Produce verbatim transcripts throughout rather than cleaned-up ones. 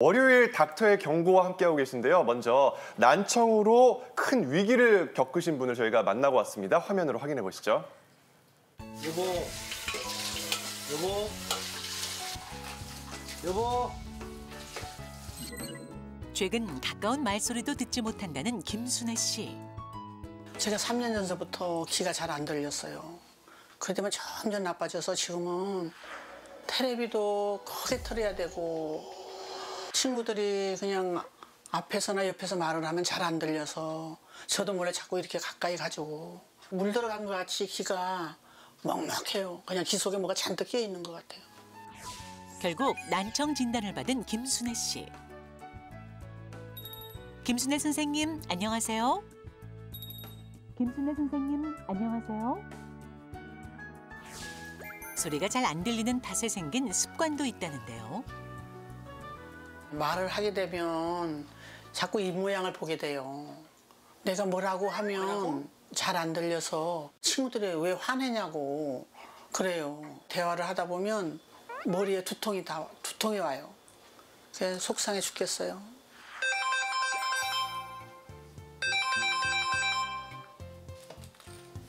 월요일 닥터의 경고와 함께하고 계신데요. 먼저 난청으로 큰 위기를 겪으신 분을 저희가 만나고 왔습니다. 화면으로 확인해 보시죠. 여보, 여보, 여보. 최근 가까운 말소리도 듣지 못한다는 김순애 씨. 제가 삼 년 전서부터 귀가 잘 안 들렸어요. 그때만 점점 나빠져서 지금은 테레비도 크게 틀어야 되고 친구들이 그냥 앞에서나 옆에서 말을 하면 잘 안 들려서 저도 몰래 자꾸 이렇게 가까이 가지고 물 들어간 것 같이 귀가 먹먹해요. 그냥 귀 속에 뭐가 잔뜩 끼어 있는 것 같아요. 결국 난청 진단을 받은 김순애 씨. 김순애 선생님, 안녕하세요. 김순애 선생님, 안녕하세요. 소리가 잘 안 들리는 탓에 생긴 습관도 있다는데요. 말을 하게 되면 자꾸 입 모양을 보게 돼요. 내가 뭐라고 하면 잘 안 들려서 친구들이 왜 화내냐고 그래요. 대화를 하다 보면 머리에 두통이 다 두통이 와요. 그래서 속상해 죽겠어요.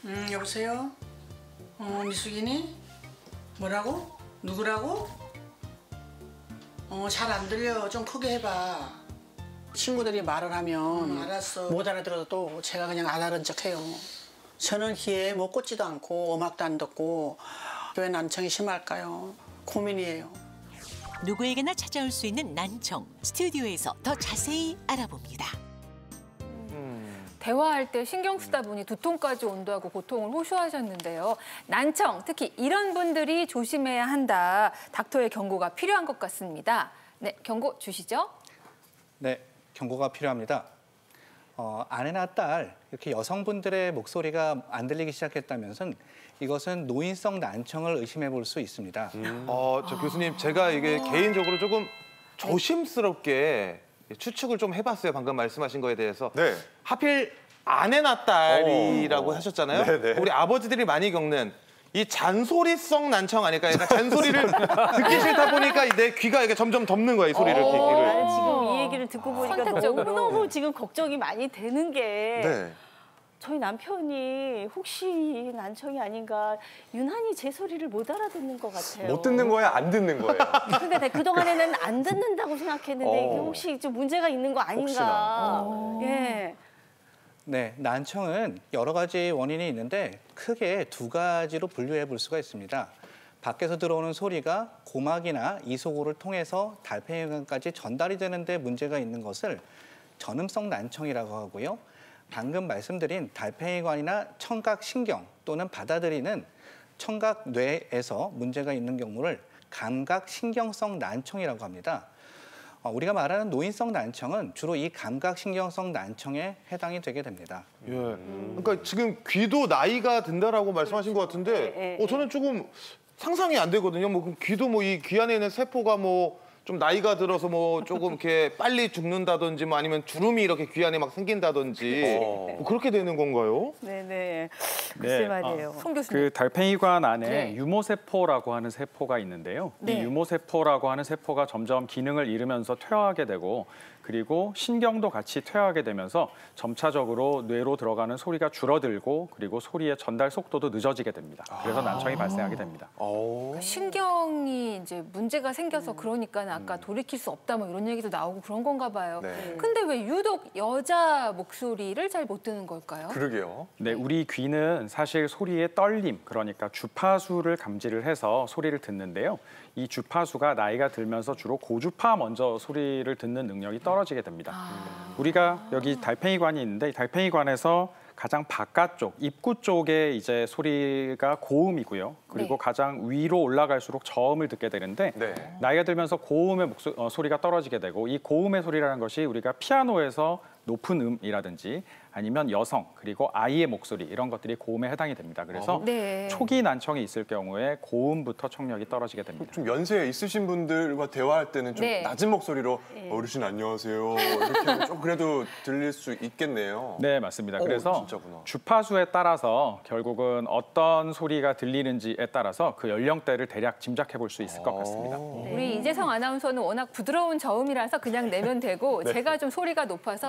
음, 여보세요? 어, 미숙이니? 뭐라고? 누구라고? 어, 잘 안 들려. 좀 크게 해봐. 친구들이 말을 하면 음, 알았어. 못 알아들어도 제가 그냥 안 알은 척해요. 저는 귀에 뭐 꽂지도 않고 음악도 안 듣고 왜 난청이 심할까요? 고민이에요. 누구에게나 찾아올 수 있는 난청. 스튜디오에서 더 자세히 알아봅니다. 음. 대화할 때 신경 쓰다 보니 두통까지 온다고 고통을 호소하셨는데요. 난청, 특히 이런 분들이 조심해야 한다. 닥터의 경고가 필요한 것 같습니다. 네, 경고 주시죠. 네, 경고가 필요합니다. 어, 아내나 딸, 이렇게 여성분들의 목소리가 안 들리기 시작했다면서는 이것은 노인성 난청을 의심해 볼 수 있습니다. 음. 어, 저 교수님, 제가 이게 어... 개인적으로 조금 조심스럽게 추측을 좀 해봤어요. 방금 말씀하신 거에 대해서. 네. 하필 아내나 딸이라고 어... 하셨잖아요. 네네. 우리 아버지들이 많이 겪는 이 잔소리성 난청 아닐까? 그러니까 잔소리를 듣기 싫다 보니까 내 귀가 이게 점점 덮는 거야, 이 소리를 듣기를. 나는 지금 이 얘기를 듣고 보니까 너무너무 지금 걱정이 많이 되는 게 네. 저희 남편이 혹시 난청이 아닌가 유난히 제 소리를 못 알아듣는 것 같아요. 못 듣는 거예요? 안 듣는 거예요? 그러니까 그동안에는 안 듣는다고 생각했는데 어. 이게 혹시 좀 문제가 있는 거 아닌가. 예. 네, 난청은 여러 가지 원인이 있는데 크게 두 가지로 분류해 볼 수가 있습니다. 밖에서 들어오는 소리가 고막이나 이소골을 통해서 달팽이관까지 전달이 되는데 문제가 있는 것을 전음성 난청이라고 하고요. 방금 말씀드린 달팽이관이나 청각신경 또는 받아들이는 청각뇌에서 문제가 있는 경우를 감각신경성 난청이라고 합니다. 우리가 말하는 노인성 난청은 주로 이 감각신경성 난청에 해당이 되게 됩니다. 예. 그러니까 지금 귀도 나이가 든다라고 말씀하신 것 같은데 어, 저는 조금 상상이 안 되거든요. 뭐 귀도 뭐 이 귀 안에 있는 세포가 뭐 좀 나이가 들어서 뭐 조금 이렇게 빨리 죽는다든지 뭐 아니면 주름이 이렇게 귀 안에 막 생긴다든지 뭐 그렇게 되는 건가요? 네네. 글쎄 말이에요. 네. 아, 송 교수님. 그 달팽이관 안에 네. 유모세포라고 하는 세포가 있는데요. 네. 이 유모세포라고 하는 세포가 점점 기능을 잃으면서 퇴화하게 되고 그리고 신경도 같이 퇴화하게 되면서 점차적으로 뇌로 들어가는 소리가 줄어들고 그리고 소리의 전달 속도도 늦어지게 됩니다. 그래서 난청이 아 발생하게 됩니다. 그러니까 신경이 이제 문제가 생겨서 음. 그러니까 아까 음. 돌이킬 수 없다 뭐 이런 얘기도 나오고 그런 건가 봐요. 네. 근데 왜 유독 여자 목소리를 잘 못 듣는 걸까요? 그러게요. 네, 우리 귀는 사실 소리의 떨림, 그러니까 주파수를 감지를 해서 소리를 듣는데요. 이 주파수가 나이가 들면서 주로 고주파 먼저 소리를 듣는 능력이 떨어지게 됩니다. 아... 우리가 여기 달팽이관이 있는데 이 달팽이관에서 가장 바깥쪽, 입구 쪽에 이제 소리가 고음이고요. 그리고 네. 가장 위로 올라갈수록 저음을 듣게 되는데 네. 나이가 들면서 고음의 목소, 어, 소리가 떨어지게 되고 이 고음의 소리라는 것이 우리가 피아노에서 높은 음이라든지 아니면 여성, 그리고 아이의 목소리 이런 것들이 고음에 해당이 됩니다. 그래서 어, 네. 초기 난청이 있을 경우에 고음부터 청력이 떨어지게 됩니다. 좀 연세 있으신 분들과 대화할 때는 좀 네. 낮은 목소리로 네. 어르신 안녕하세요 이렇게 좀 그래도 들릴 수 있겠네요. 네, 맞습니다. 그래서 오, 진짜구나. 주파수에 따라서 결국은 어떤 소리가 들리는지에 따라서 그 연령대를 대략 짐작해 볼 수 있을 아. 것 같습니다. 네. 우리 이재성 아나운서는 워낙 부드러운 저음이라서 그냥 내면 되고 네. 제가 좀 소리가 높아서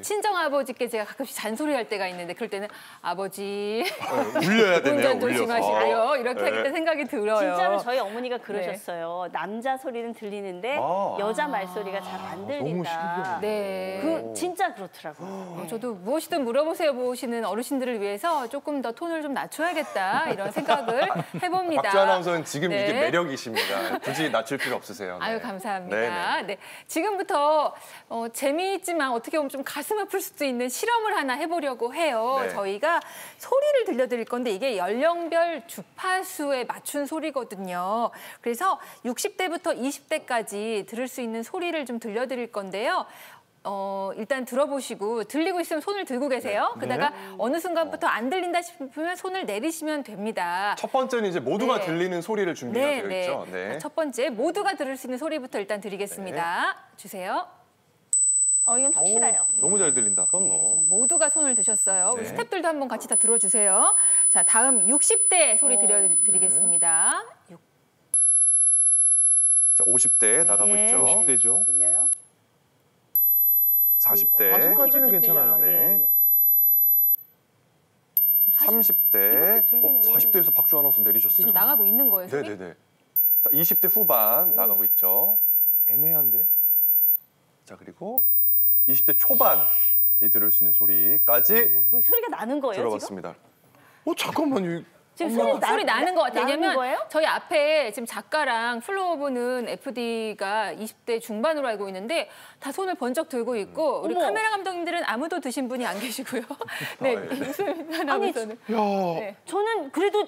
친정아버지께 제가 가끔씩 잔소리할 때가 있는데 그럴 때는 아버지 네, 울려야 되네요. 운전 조심하시고요. 이렇게 네. 생각이 들어요. 진짜로 저희 어머니가 그러셨어요. 네. 남자 소리는 들리는데 아, 여자 말소리가 잘 안 들린다. 아, 네, 그 진짜 그렇더라고요. 네. 저도 무엇이든 물어보세요 보시는 어르신들을 위해서 조금 더 톤을 좀 낮춰야겠다 이런 생각을 해봅니다. 박주환 아나운서는 지금 네. 이게 매력이십니다. 굳이 낮출 필요 없으세요. 네. 아유 감사합니다. 네, 지금부터 어, 재미있지만 어떻게 보면 좀 가슴 아플 수도 있는 실험을 하나 해보려고 해요. 네. 저희가 소리를 들려드릴 건데 이게 연령별 주파수에 맞춘 소리거든요. 그래서 육십 대부터 이십 대까지 들을 수 있는 소리를 좀 들려드릴 건데요. 어, 일단 들어보시고 들리고 있으면 손을 들고 계세요. 네. 그러다가 네. 어느 순간부터 안 들린다 싶으면 손을 내리시면 됩니다. 첫 번째는 이제 모두가 네. 들리는 소리를 준비가 네. 되어 네. 있죠. 네. 첫 번째 모두가 들을 수 있는 소리부터 일단 드리겠습니다. 네. 주세요. 어, 이건 확실해요. 오, 너무 잘 들린다. 그럼 뭐. 네, 모두가 손을 드셨어요. 우리 네. 스탭들도 한번 같이 다 들어주세요. 자, 다음 육십 대 소리 들려드리겠습니다. 네. 자, 오십 대 네. 나가고 있죠. 오십 대죠. 들려요? 사십 대. 아직까지는 괜찮아요. 네. 예, 예. 삼십 대. 어, 사십 대에서 박주환 선수 내리셨어요. 지금 나가고 있는 거예요, 소리? 네네네. 자, 이십 대 후반 오. 나가고 있죠. 애매한데? 자, 그리고 이십 대 초반이 들을 수 있는 소리까지 뭐, 소리가 나는 거예요, 들어봤습니다. 지금? 어, 잠깐만요. 지금 소리, 나, 소리 나는 것 같아요. 왜냐면 거예요? 저희 앞에 지금 작가랑 플로어 보는 에프디가 이십 대 중반으로 알고 있는데 다 손을 번쩍 들고 있고 음. 우리 어머. 카메라 감독님들은 아무도 드신 분이 안 계시고요. 네, 무슨 아, 네. 네. 네. 저는 그래도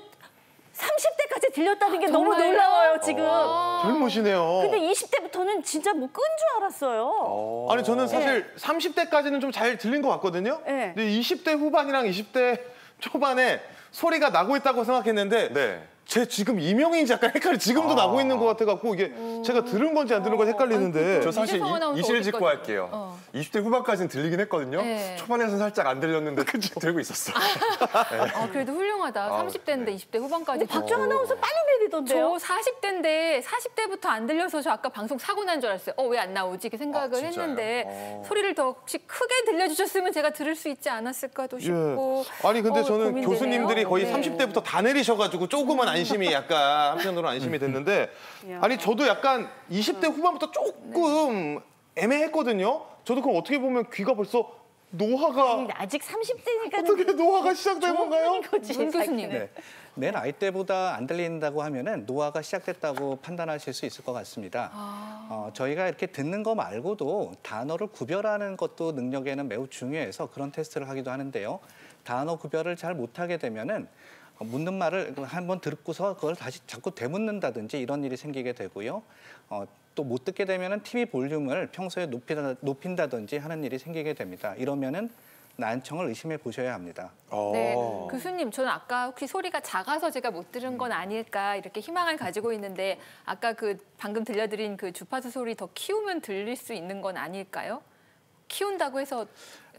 삼십 대까지 들렸다는 게 정말요? 너무 놀라워요, 지금. 어, 젊으시네요. 근데 이십 대부터는 진짜 못 끈 줄 알았어요. 어. 아니, 저는 사실 네. 삼십 대까지는 좀 잘 들린 것 같거든요. 네. 근데 이십 대 후반이랑 이십 대 초반에 소리가 나고 있다고 생각했는데 네. 제 지금 이명인 작가 헷갈려 지금도 아. 나고 있는 것 같아갖고 이게 음. 제가 들은 건지 안 들은 건지 헷갈리는데 어, 저 사실 이실직고 할게요. 어. 이십 대 후반까지는 들리긴 했거든요. 네. 초반에서는 살짝 안 들렸는데 그치? 들고 있었어요. 네. 아, 그래도 훌륭하다. 아, 삼십 대인데 네. 이십 대 후반까지. 박정아 아나운서 빨리 내리던데요? 저 사십 대인데 사십 대부터 안 들려서 저 아까 방송 사고 난 줄 알았어요. 어, 왜 안 나오지? 이렇게 생각을 아, 했는데 어. 소리를 더 혹시 크게 들려주셨으면 제가 들을 수 있지 않았을까도 싶고. 예. 아니 근데 어, 저는 고민되네요. 교수님들이 거의 네. 삼십 대부터 다 내리셔가지고 조금은 안심이 약간 한편으로 안심이 됐는데 아니 저도 약간 이십 대 후반부터 조금 애매했거든요. 저도 그럼 어떻게 보면 귀가 벌써 노화가 아니, 아직 삼십 대니까 어떻게 노화가 시작된 건가요? 문 교수님. 네. 내 나이 때보다 안 들린다고 하면은 노화가 시작됐다고 판단하실 수 있을 것 같습니다. 아... 어, 저희가 이렇게 듣는 거 말고도 단어를 구별하는 것도 능력에는 매우 중요해서 그런 테스트를 하기도 하는데요. 단어 구별을 잘 못하게 되면은 묻는 말을 한번 듣고서 그걸 다시 자꾸 되묻는다든지 이런 일이 생기게 되고요. 어, 또 못 듣게 되면은 티비 볼륨을 평소에 높이다, 높인다든지 하는 일이 생기게 됩니다. 이러면은 난청을 의심해 보셔야 합니다. 네, 교수님 저는 아까 혹시 소리가 작아서 제가 못 들은 건 아닐까 이렇게 희망을 가지고 있는데 아까 그 방금 들려드린 그 주파수 소리 더 키우면 들릴 수 있는 건 아닐까요? 키운다고 해서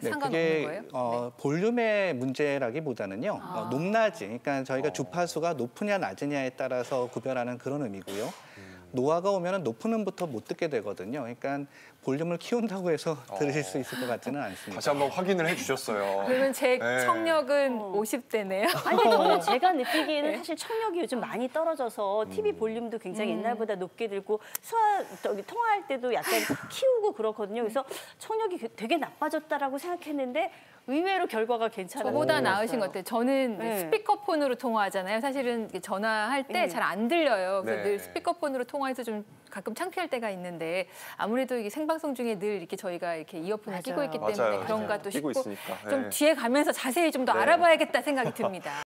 상관없는 네, 그게, 거예요? 어, 네. 볼륨의 문제라기보다는요. 아. 어, 높낮이, 그러니까 저희가 어. 주파수가 높으냐 낮으냐에 따라서 구별하는 그런 의미고요. 음. 노화가 오면은 높은 음부터 못 듣게 되거든요. 그러니까 볼륨을 키운다고 해서 어. 들으실 수 있을 것 같지는 않습니다. 다시 한번 확인을 해주셨어요. 그러면 제 네. 청력은 어. 오십 대네요. 아니 저는 제가 느끼기에는 네. 사실 청력이 요즘 많이 떨어져서 티비 볼륨도 굉장히 음. 옛날보다 높게 들고 수화 저기 통화할 때도 약간 키우고 그렇거든요. 그래서 청력이 되게 나빠졌다라고 생각했는데 의외로 결과가 괜찮아요. 저보다 나으신 것 같아요. 저는 네. 스피커폰으로 통화하잖아요. 사실은 전화할 때 잘 안 들려요. 그래서 네. 늘 스피커폰으로 통화해서 좀 가끔 창피할 때가 있는데 아무래도 이게 생방송 중에 늘 이렇게 저희가 이렇게 이어폰을 맞아요. 끼고 있기 때문에 맞아요. 그런가 또 싶고 좀 네. 뒤에 가면서 자세히 좀 더 네. 알아봐야겠다 생각이 듭니다.